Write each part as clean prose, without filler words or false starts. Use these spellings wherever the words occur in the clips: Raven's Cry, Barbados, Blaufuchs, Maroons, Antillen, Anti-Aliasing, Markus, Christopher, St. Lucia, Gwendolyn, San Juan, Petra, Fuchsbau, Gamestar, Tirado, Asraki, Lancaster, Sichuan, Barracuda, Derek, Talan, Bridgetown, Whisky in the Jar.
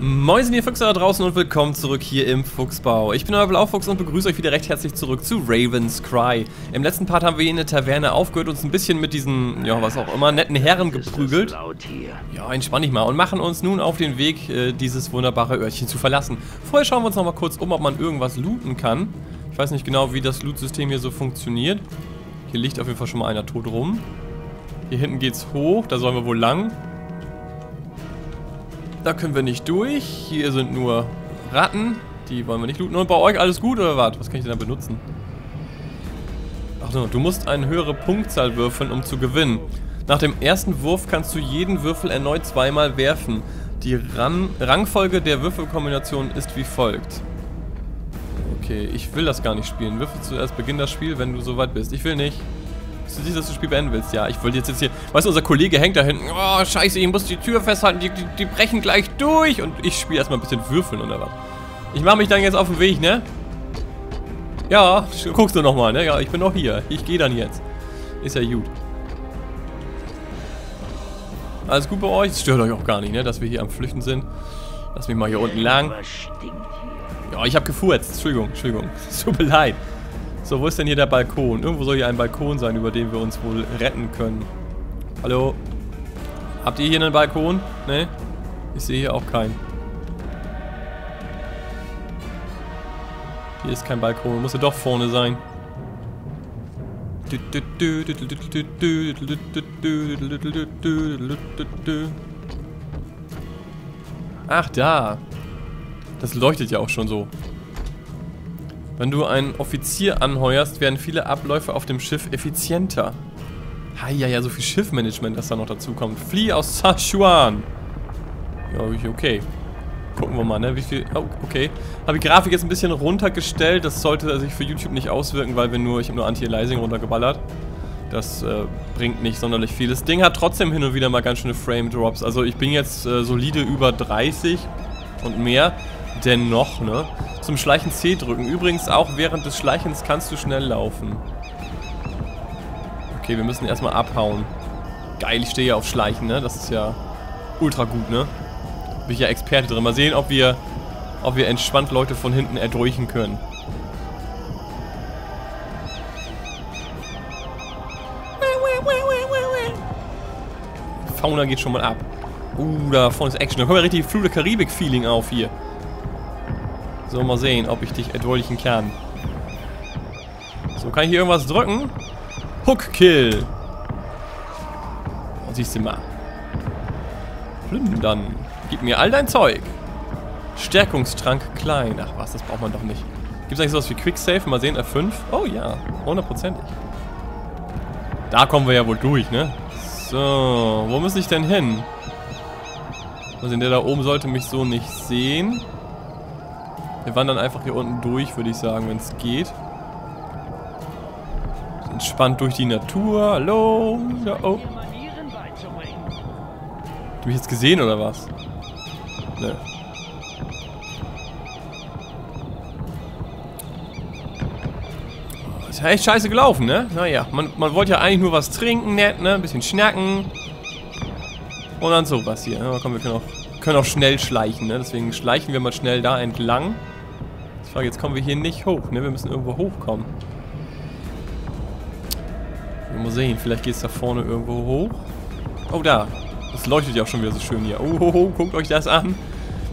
Moin, ihr Füchse da draußen und willkommen zurück hier im Fuchsbau. Ich bin euer Blaufuchs und begrüße euch wieder recht herzlich zurück zu Raven's Cry. Im letzten Part haben wir hier in der Taverne aufgehört, uns ein bisschen mit diesen, ja, was auch immer, netten Herren geprügelt. Ja, entspann dich mal und machen uns nun auf den Weg, dieses wunderbare Örtchen zu verlassen. Vorher schauen wir uns nochmal kurz um, ob man irgendwas looten kann. Ich weiß nicht genau, wie das Loot-System hier so funktioniert. Hier liegt auf jeden Fall schon mal einer tot rum. Hier hinten geht's hoch, da sollen wir wohl lang. Da können wir nicht durch. Hier sind nur Ratten. Die wollen wir nicht looten. Und bei euch alles gut oder was? Was kann ich denn da benutzen? Ach so, du musst eine höhere Punktzahl würfeln, um zu gewinnen. Nach dem ersten Wurf kannst du jeden Würfel erneut zweimal werfen. Die Rangfolge der Würfelkombination ist wie folgt. Okay, ich will das gar nicht spielen. Würfel zuerst, beginn das Spiel, wenn du soweit bist. Ich will nicht. Du siehst, dass du das Spiel beenden willst. Ja, ich wollte jetzt hier... Weißt du, unser Kollege hängt da hinten. Oh, scheiße, ich muss die Tür festhalten. Die brechen gleich durch. Und ich spiele erstmal ein bisschen Würfeln oder was. Ich mache mich dann jetzt auf den Weg, ne? Ja, guckst du nochmal, ne? Ja, ich bin noch hier. Ich gehe dann jetzt. Ist ja gut. Alles gut bei euch? Das stört euch auch gar nicht, ne? Dass wir hier am Flüchten sind. Lass mich mal hier unten lang. Ja, ich habe gefurzt. Entschuldigung. Tut mir leid. So, wo ist denn hier der Balkon? Irgendwo soll hier ein Balkon sein, über den wir uns wohl retten können. Hallo? Habt ihr hier einen Balkon? Ne? Ich sehe hier auch keinen. Hier ist kein Balkon. Muss ja doch vorne sein. Ach, da. Das leuchtet ja auch schon so. Wenn du einen Offizier anheuerst, werden viele Abläufe auf dem Schiff effizienter. Ja, so viel Schiffmanagement, das da noch dazu kommt. Flieh aus Sichuan. Ja, okay. Gucken wir mal, ne? Wie viel... Oh, okay. Habe die Grafik jetzt ein bisschen runtergestellt. Das sollte sich für YouTube nicht auswirken, weil wir nur... Ich habe nur Anti-Aliasing runtergeballert. Das bringt nicht sonderlich viel. Das Ding hat trotzdem hin und wieder mal ganz schöne Frame-Drops. Also ich bin jetzt solide über 30 und mehr. Dennoch, ne? Zum Schleichen C drücken. Übrigens auch während des Schleichens kannst du schnell laufen. Okay, wir müssen erstmal abhauen. Geil, ich stehe ja auf Schleichen, ne? Das ist ja ultra gut, ne? Bin ich ja Experte drin. Mal sehen, ob wir entspannt Leute von hinten erdolchen können. Fauna geht schon mal ab. Da vorne ist Action. Da kommt ja richtig Flug der Karibik-Feeling auf hier. So, mal sehen, ob ich dich erdolchen kann. So, kann ich hier irgendwas drücken? Hook Kill! Oh, siehst du mal. Dann gib mir all dein Zeug. Stärkungstrank klein. Ach was, das braucht man doch nicht. Gibt es eigentlich sowas wie Quicksave? Mal sehen, F5. Oh ja, hundertprozentig. Da kommen wir ja wohl durch, ne? So, wo muss ich denn hin? Mal sehen, der da oben sollte mich so nicht sehen. Wir wandern einfach hier unten durch, würde ich sagen, wenn es geht. Entspannt durch die Natur. Hallo? Ja, oh. Hast du mich jetzt gesehen oder was? Ne. Ist ja echt scheiße gelaufen, ne? Naja, man wollte ja eigentlich nur was trinken, nett, ne? Ein bisschen schnacken. Und dann sowas hier. Na, komm, wir können auch schnell schleichen, ne? Deswegen schleichen wir mal schnell da entlang. Jetzt kommen wir hier nicht hoch, ne? Wir müssen irgendwo hochkommen. Mal sehen, vielleicht geht es da vorne irgendwo hoch. Oh, da. Das leuchtet ja auch schon wieder so schön hier. Oh, guckt euch das an.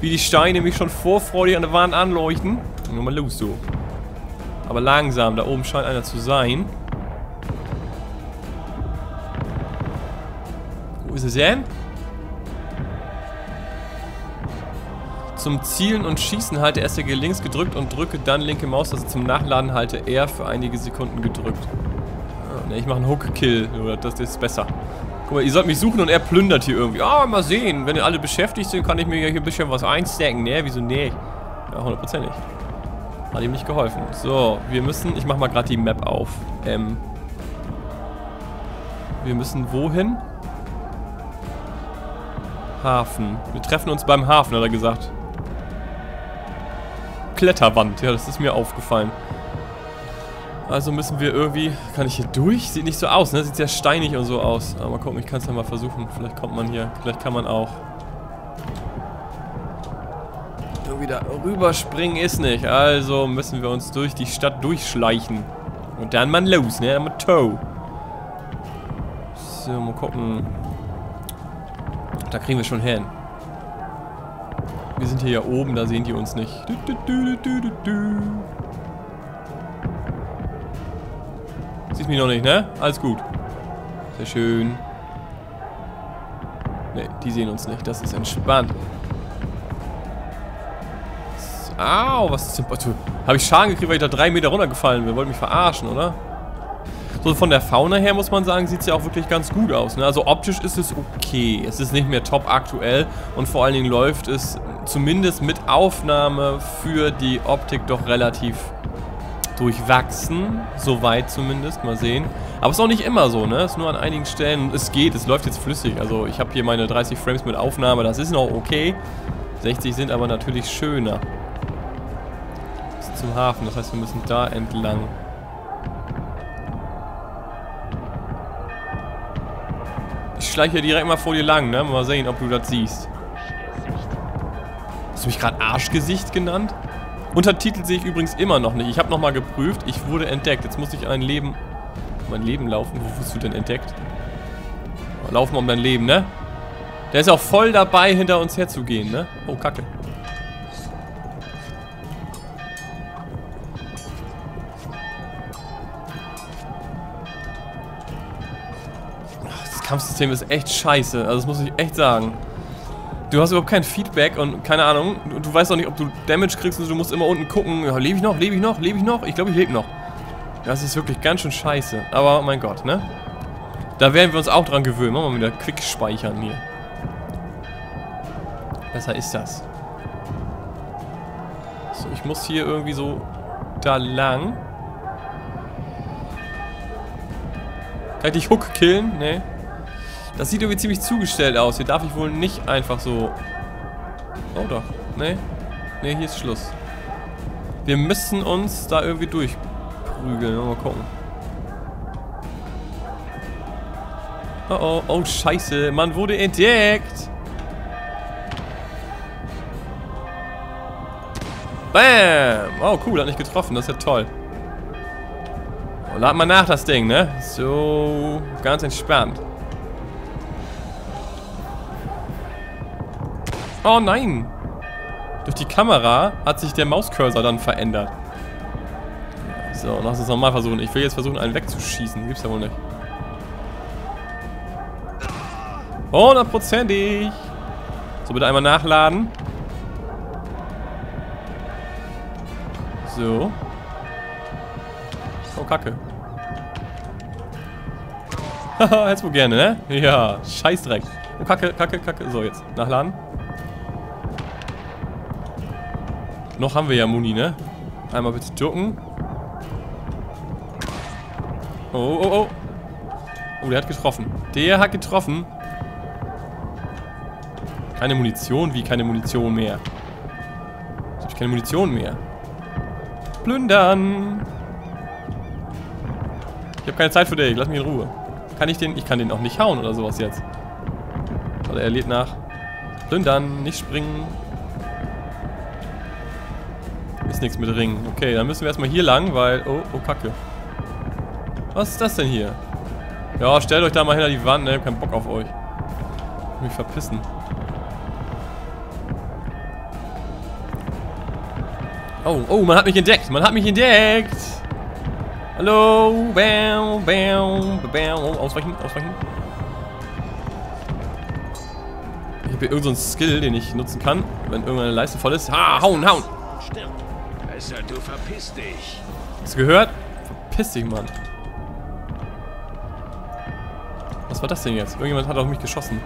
Wie die Steine mich schon vorfreudig an der Wand anleuchten. Nur mal los, so. Aber langsam, da oben scheint einer zu sein. Wo ist es denn? Zum Zielen und Schießen halte SRG links gedrückt und drücke dann linke Maustaste. Zum Nachladen halte R für einige Sekunden gedrückt. Ah, ne, ich mache einen Hook-Kill. Das ist besser. Guck mal, ihr sollt mich suchen und er plündert hier irgendwie. Ah, mal sehen. Wenn ihr alle beschäftigt sind, kann ich mir hier ein bisschen was einstecken. Ne, wieso nicht? Ja, hundertprozentig. Hat ihm nicht geholfen. So, wir müssen... Ich mache mal gerade die Map auf. Wir müssen wohin? Hafen. Wir treffen uns beim Hafen, hat er gesagt. Kletterwand. Ja, das ist mir aufgefallen. Also müssen wir irgendwie... Kann ich hier durch? Sieht nicht so aus, ne? Sieht sehr steinig und so aus. Aber mal gucken, ich kann es ja mal versuchen. Vielleicht kommt man hier. Vielleicht kann man auch. Richtung wieder rüberspringen ist nicht. Also müssen wir uns durch die Stadt durchschleichen. Und dann mal los, ne? Dann mal Toe. So, mal gucken. Da kriegen wir schon hin. Wir sind hier ja oben, da sehen die uns nicht. Siehst mich noch nicht, ne? Alles gut. Sehr schön. Ne, die sehen uns nicht. Das ist entspannt. Au, was ist denn... Habe ich Schaden gekriegt, weil ich da 3 Meter runtergefallen bin. Wollt mich verarschen, oder? So, von der Fauna her muss man sagen, sieht es ja auch wirklich ganz gut aus, ne? Also optisch ist es okay. Es ist nicht mehr top aktuell. Und vor allen Dingen läuft es zumindest mit Aufnahme für die Optik doch relativ durchwachsen. Soweit zumindest. Mal sehen. Aber es ist auch nicht immer so, ne? Es ist nur an einigen Stellen. Es geht, es läuft jetzt flüssig. Also ich habe hier meine 30 Frames mit Aufnahme. Das ist noch okay. 60 sind aber natürlich schöner. Zum Hafen, das heißt, wir müssen da entlang. Ich schleiche direkt mal vor dir lang, ne? Mal sehen, ob du das siehst. Hast du mich gerade Arschgesicht genannt? Untertitel sehe ich übrigens immer noch nicht. Ich habe nochmal geprüft, ich wurde entdeckt. Jetzt muss ich mein Leben laufen. Wo wurdest du denn entdeckt? Laufen um dein Leben, ne? Der ist auch voll dabei, hinter uns herzugehen, ne? Oh, Kacke. Das Kampfsystem ist echt scheiße, also das muss ich echt sagen. Du hast überhaupt kein Feedback und keine Ahnung, du weißt auch nicht, ob du Damage kriegst und du musst immer unten gucken, ja, lebe ich noch, lebe ich noch, lebe ich noch? Ich glaube, ich lebe noch. Das ist wirklich ganz schön scheiße, aber mein Gott, ne? Da werden wir uns auch dran gewöhnen, machen wir wieder Quick speichern hier. Besser ist das. So, ich muss hier irgendwie so da lang. Kann ich dich Hook killen? Ne. Das sieht irgendwie ziemlich zugestellt aus. Hier darf ich wohl nicht einfach so... Oh doch. Ne. Ne, hier ist Schluss. Wir müssen uns da irgendwie durchprügeln. Mal gucken. Oh oh. Oh scheiße. Man wurde entdeckt. Bam. Oh cool, hat nicht getroffen. Das ist ja toll. Oh, lad mal nach das Ding, ne? So. Ganz entspannt. Oh nein! Durch die Kamera hat sich der Mauscursor dann verändert. So, lass uns nochmal versuchen. Ich will jetzt versuchen, einen wegzuschießen. Gibt's ja wohl nicht. 100%ig! So, bitte einmal nachladen. So. Oh, Kacke. Haha, hättest du gerne, ne? Ja, Scheißdreck. Oh, Kacke, Kacke, Kacke. So, jetzt. Nachladen. Noch haben wir ja Muni, ne? Einmal bitte ducken. Oh, oh, oh. Oh, der hat getroffen. Der hat getroffen. Keine Munition, wie keine Munition mehr. Jetzt habe ich keine Munition mehr. Plündern. Ich habe keine Zeit für dich, lass mich in Ruhe. Kann ich den? Ich kann den auch nicht hauen oder sowas jetzt. Oder er lädt nach. Plündern, nicht springen. Ist nichts mit Ringen. Okay, dann müssen wir erstmal hier lang, weil... Oh, oh, Kacke. Was ist das denn hier? Ja, stellt euch da mal hinter die Wand, ne? Ich hab keinen Bock auf euch. Ich will mich verpissen. Oh, oh, man hat mich entdeckt. Man hat mich entdeckt. Hallo. Bam, bam, bam. Oh, ausweichen, ausweichen. Ich habe hier irgendeinen Skill, den ich nutzen kann, wenn irgendeine Leiste voll ist. Ha, hauen, hauen. Besser, du verpiss dich. Hast du gehört? Verpiss dich, Mann. Was war das denn jetzt? Irgendjemand hat auf mich geschossen.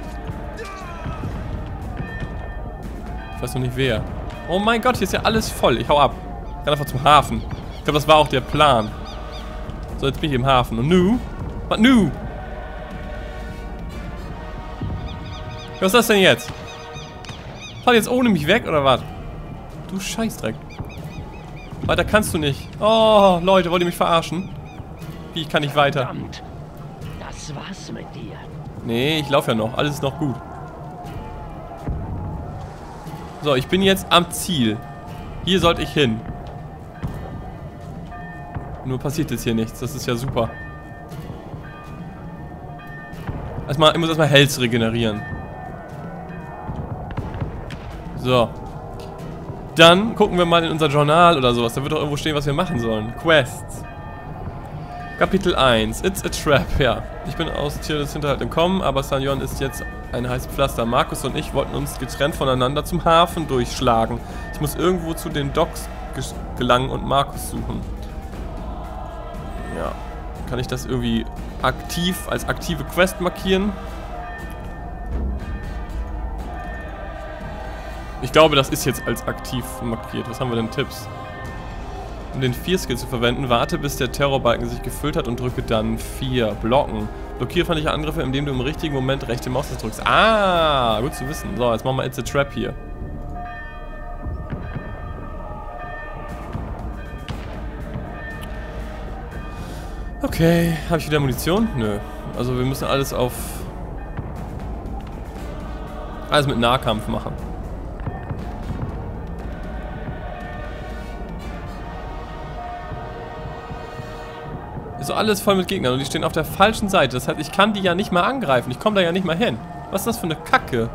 Ich weiß noch nicht wer. Oh mein Gott, hier ist ja alles voll. Ich hau ab. Ich kann einfach zum Hafen. Ich glaube, das war auch der Plan. So, jetzt bin ich im Hafen. Und nu? Was nu? Was ist das denn jetzt? Fahrt jetzt ohne mich weg, oder was? Du Scheißdreck. Weiter kannst du nicht. Oh, Leute, wollt ihr mich verarschen? Wie, ich kann nicht weiter. Verdammt. Das war's mit dir. Nee, ich laufe ja noch. Alles ist noch gut. So, ich bin jetzt am Ziel. Hier sollte ich hin. Nur passiert jetzt hier nichts. Das ist ja super. Erstmal, ich muss erstmal Health regenerieren. So. Dann gucken wir mal in unser Journal oder sowas. Da wird doch irgendwo stehen, was wir machen sollen. Quests. Kapitel 1. It's a trap. Ja. Ich bin aus Tirols Hinterhalt entkommen, aber San Juan ist jetzt ein heißes Pflaster. Markus und ich wollten uns getrennt voneinander zum Hafen durchschlagen. Ich muss irgendwo zu den Docks gelangen und Markus suchen. Ja. Kann ich das irgendwie aktiv als aktive Quest markieren? Ich glaube, das ist jetzt als aktiv markiert. Was haben wir denn? Tipps. Um den 4-Skill zu verwenden, warte bis der Terrorbalken sich gefüllt hat und drücke dann 4. Blocken. Blockiere feindliche Angriffe, indem du im richtigen Moment rechte Maustaste drückst. Ah, gut zu wissen. So, jetzt machen wir It's a Trap hier. Okay, habe ich wieder Munition? Nö. Also wir müssen alles auf... alles mit Nahkampf machen. Ist alles voll mit Gegnern und die stehen auf der falschen Seite. Das heißt, ich kann die ja nicht mal angreifen. Ich komme da ja nicht mal hin. Was ist das für eine Kacke?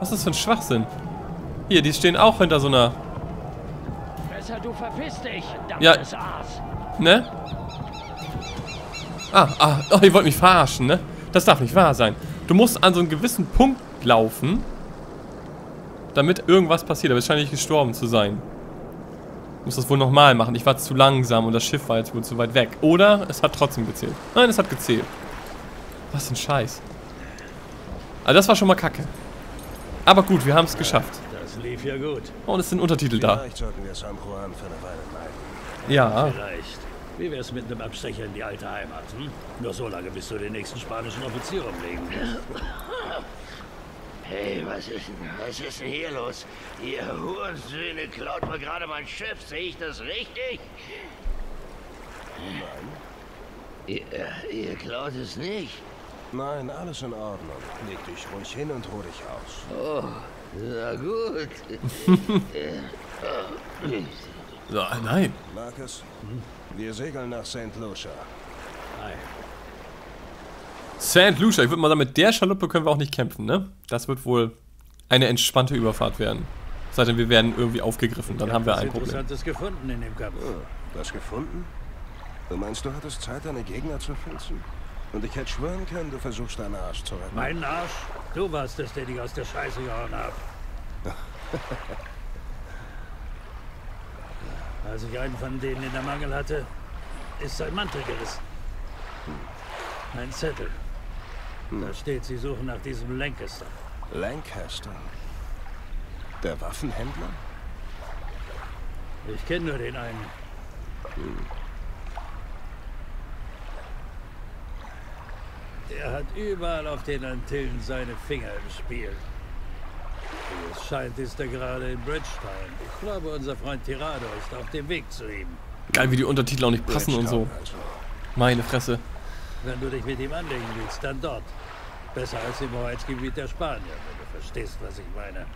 Was ist das für ein Schwachsinn? Hier, die stehen auch hinter so einer... Besser du verpiss dich, verdammtes ja. Aas. Ne? Oh, ihr wollt mich verarschen, ne? Das darf nicht wahr sein. Du musst an so einen gewissen Punkt laufen, damit irgendwas passiert. Aber es scheint nicht gestorben zu sein. Ich muss das wohl nochmal machen. Ich war zu langsam und das Schiff war jetzt wohl zu weit weg. Oder es hat trotzdem gezählt. Nein, es hat gezählt. Was ein Scheiß. Also das war schon mal Kacke. Aber gut, wir haben es geschafft. Das lief ja gut. Und es sind Untertitel da. Vielleicht sollten wir San Juan für eine Weile bleiben. Ja. Vielleicht. Wie wär's mit einem Abstecher in die alte Heimat, hm? Nur so lange, bis du den nächsten spanischen Offizier umlegen wirst. Hey, was ist denn hier los? Ihr Hurensöhne klaut mir gerade mein Schiff, sehe ich das richtig? Nein. Ihr klaut es nicht? Nein, alles in Ordnung. Leg dich ruhig hin und ruh dich aus. Oh, na gut. So, nein. Markus, wir segeln nach St. Lucia. Nein. St. Lucia, ich würde mal sagen, mit der Schaluppe können wir auch nicht kämpfen, ne? Das wird wohl eine entspannte Überfahrt werden. Seitdem wir werden irgendwie aufgegriffen, dann haben wir ein Problem. Interessantes gefunden in dem Kampf. Oh, was gefunden? Du meinst, du hattest Zeit, deine Gegner zu filzen? Und ich hätte schwören können, du versuchst deinen Arsch zu retten. Meinen Arsch? Du warst es, der dich aus der Scheiße gehauen hat. Als ich einen von denen in der Mangel hatte, ist sein Mantel gerissen. Ein Zettel. Da steht, sie suchen nach diesem Lancaster. Lancaster? Der Waffenhändler? Ich kenne nur den einen. Der hat überall auf den Antillen seine Finger im Spiel. Wie es scheint, ist er gerade in Bridgetown. Ich glaube, unser Freund Tirado ist auf dem Weg zu ihm. Geil, wie die Untertitel auch nicht passen und so. Meine Fresse. Wenn du dich mit ihm anlegen willst, dann dort. Besser als im Hoheitsgebiet der Spanier, wenn du verstehst, was ich meine.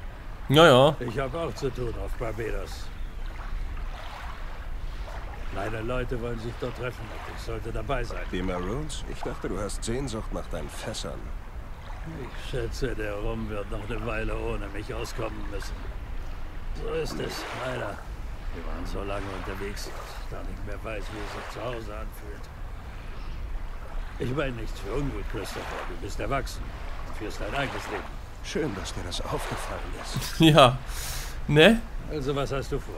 Naja. Ich habe auch zu tun auf Barbados. Meine Leute wollen sich dort treffen und ich sollte dabei sein. Die Maroons? Ich dachte, du hast Sehnsucht nach deinen Fässern. Ich schätze, der Rum wird noch eine Weile ohne mich auskommen müssen. So ist es, leider. Wir waren so lange unterwegs, dass ich da nicht mehr weiß, wie es sich zu Hause anfühlt. Ich meine nichts für ungut, Christopher. Du bist erwachsen. Du führst dein eigenes Leben. Schön, dass dir das aufgefallen ist. Ja. Ne? Also, was hast du vor?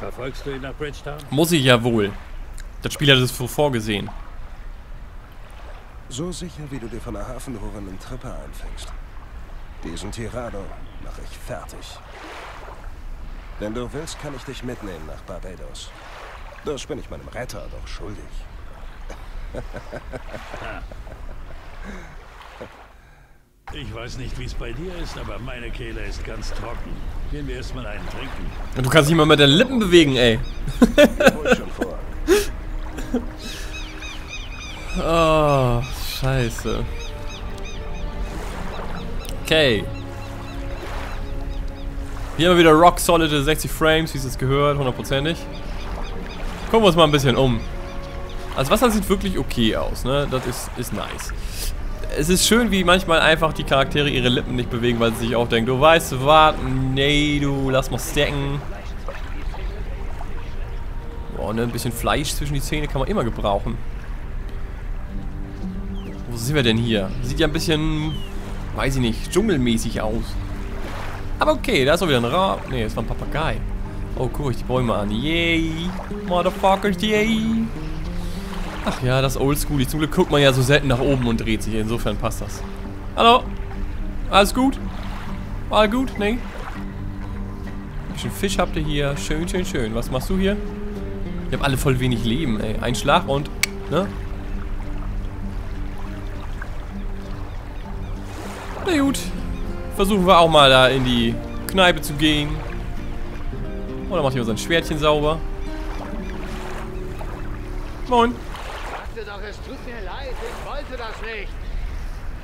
Verfolgst du ihn nach Bridgetown? Muss ich ja wohl. Das Spiel hat es vorgesehen. So sicher, wie du dir von der Hafenhure einen Tripper einfängst. Diesen Tirado mache ich fertig. Wenn du willst, kann ich dich mitnehmen nach Barbados. Das bin ich meinem Retter doch schuldig. Ich weiß nicht, wie es bei dir ist, aber meine Kehle ist ganz trocken. Gehen wir erstmal einen trinken. Du kannst nicht mal mit deinen Lippen bewegen, ey. Ich schon vor. Oh, scheiße. Okay. Hier haben wir wieder rock solide 60 Frames, wie es jetzt gehört, hundertprozentig. Gucken wir uns mal ein bisschen um. Das Wasser sieht wirklich okay aus, ne? Das ist nice. Es ist schön, wie manchmal einfach die Charaktere ihre Lippen nicht bewegen, weil sie sich auch denken, du weißt, warten, nee, du, lass mal stecken. Boah, ne, ein bisschen Fleisch zwischen die Zähne kann man immer gebrauchen. Wo sind wir denn hier? Sieht ja ein bisschen, weiß ich nicht, dschungelmäßig aus. Aber okay, da ist auch wieder ein Raab. Ne, das war ein Papagei. Oh, guck euch die Bäume an. Yay, motherfuckers, yay. Ach ja, das Oldschool. Zum Glück guckt man ja so selten nach oben und dreht sich. Insofern passt das. Hallo? Alles gut? All gut? Nee? Ein bisschen Fisch habt ihr hier. Schön, schön, schön. Was machst du hier? Ihr habt alle voll wenig Leben, ey. Ein Schlag und, ne? Na gut. Versuchen wir auch mal da in die Kneipe zu gehen. Oh, da macht jemand sein Schwertchen sauber. Moin. Doch, es tut mir leid, ich wollte das nicht.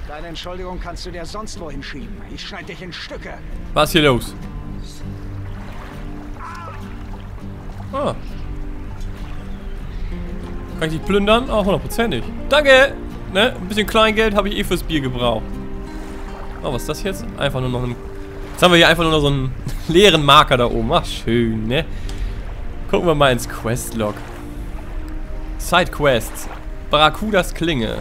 Deine Entschuldigung kannst du dir sonst wohin schieben. Ich schneide dich in Stücke. Was ist hier los? Ah. Kann ich dich plündern? Auch hundertprozentig. Danke! Ne? Ein bisschen Kleingeld habe ich eh fürs Bier gebraucht. Oh, was ist das jetzt? Einfach nur noch ein... Jetzt haben wir hier einfach nur noch so einen leeren Marker da oben. Ach, schön, ne? Gucken wir mal ins Questlog. Sidequests. Barracudas Klinge.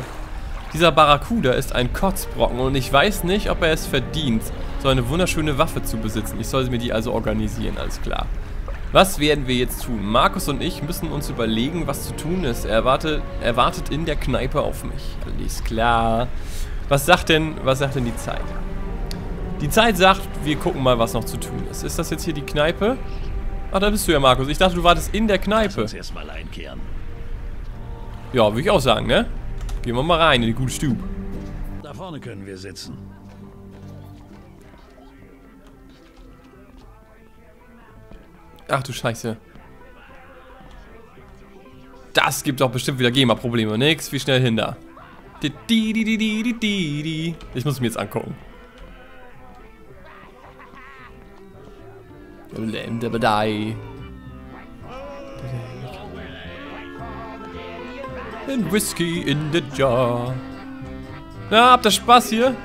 Dieser Barracuda ist ein Kotzbrocken und ich weiß nicht, ob er es verdient, so eine wunderschöne Waffe zu besitzen. Ich soll mir die also organisieren, alles klar. Was werden wir jetzt tun? Markus und ich müssen uns überlegen, was zu tun ist. Er wartet in der Kneipe auf mich. Alles klar. Was sagt denn die Zeit? Die Zeit sagt, wir gucken mal, was noch zu tun ist. Ist das jetzt hier die Kneipe? Ach, da bist du ja, Markus. Ich dachte, du wartest in der Kneipe. Lass uns erst mal einkehren. Ja, würde ich auch sagen, ne? Gehen wir mal rein in die gute Stube. Da vorne können wir sitzen. Ach du Scheiße. Das gibt doch bestimmt wieder GEMA-Probleme. Nix, wie schnell hin da. Ich muss mir jetzt angucken. In Whisky in the Jar. Na, habt ihr Spaß hier?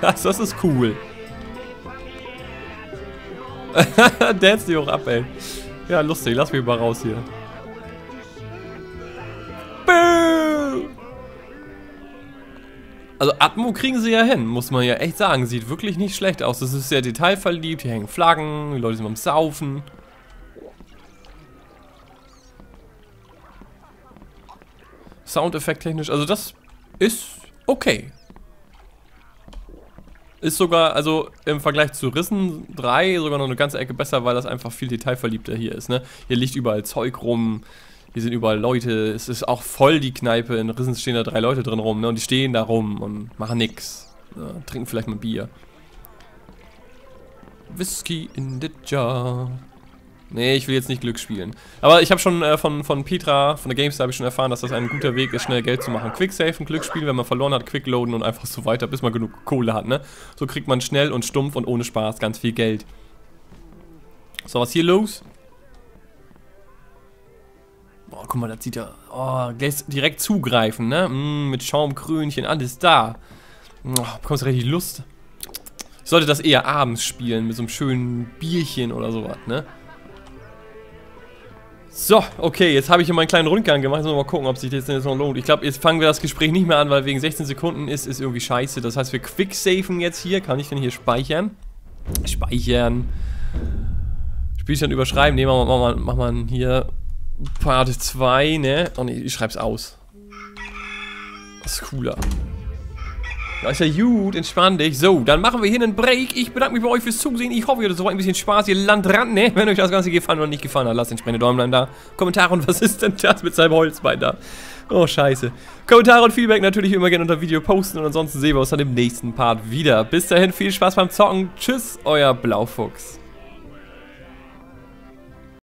Das ist cool. Dance die auch ab, ey. Ja, lustig. Lass mich mal raus hier. Also Atmo kriegen sie ja hin, muss man ja echt sagen. Sieht wirklich nicht schlecht aus. Das ist sehr detailverliebt. Hier hängen Flaggen. Die Leute sind am Saufen. Soundeffekt technisch, also das ist okay. Ist sogar, also im Vergleich zu Risen 3 sogar noch eine ganze Ecke besser, weil das einfach viel detailverliebter hier ist, ne? Hier liegt überall Zeug rum, hier sind überall Leute, es ist auch voll die Kneipe, in Risen stehen da 3 Leute drin rum, ne? Und die stehen da rum und machen nix. Ne? Trinken vielleicht mal Bier. Whisky in the Jar. Nee, ich will jetzt nicht Glück spielen. Aber ich habe schon von Petra, von der Gamestar, habe ich schon erfahren, dass das ein guter Weg ist, schnell Geld zu machen. Quicksafen, Glücksspiel, wenn man verloren hat, quickloaden und einfach so weiter, bis man genug Kohle hat, ne? So kriegt man schnell und stumpf und ohne Spaß ganz viel Geld. So, was hier los? Boah, guck mal, das sieht ja... Oh, direkt zugreifen, ne? Mit Schaumkrönchen, alles da. Oh, bekommst du richtig Lust. Ich sollte das eher abends spielen, mit so einem schönen Bierchen oder sowas, ne? So, okay, jetzt habe ich hier meinen kleinen Rundgang gemacht. Jetzt müssen wir mal gucken, ob sich das jetzt noch lohnt. Ich glaube, jetzt fangen wir das Gespräch nicht mehr an, weil wegen 16 Sekunden ist irgendwie scheiße. Das heißt, wir quicksafen jetzt hier. Kann ich denn hier speichern? Speichern. Spielstand überschreiben. Ne, mach mal hier Part 2, ne? Oh ne, ich schreib's aus. Das ist cooler. Ja, ist ja gut, entspann dich. So, dann machen wir hier einen Break. Ich bedanke mich bei euch fürs Zusehen. Ich hoffe, ihr hattet so ein bisschen Spaß. Ihr Landratten, ne? Wenn euch das Ganze gefallen oder nicht gefallen hat, lasst entsprechende Däumlein da. Kommentare und was ist denn das mit seinem Holzbein da? Oh, scheiße. Kommentare und Feedback natürlich immer gerne unter Video posten. Und ansonsten sehen wir uns dann im nächsten Part wieder. Bis dahin, viel Spaß beim Zocken. Tschüss, euer Blaufuchs.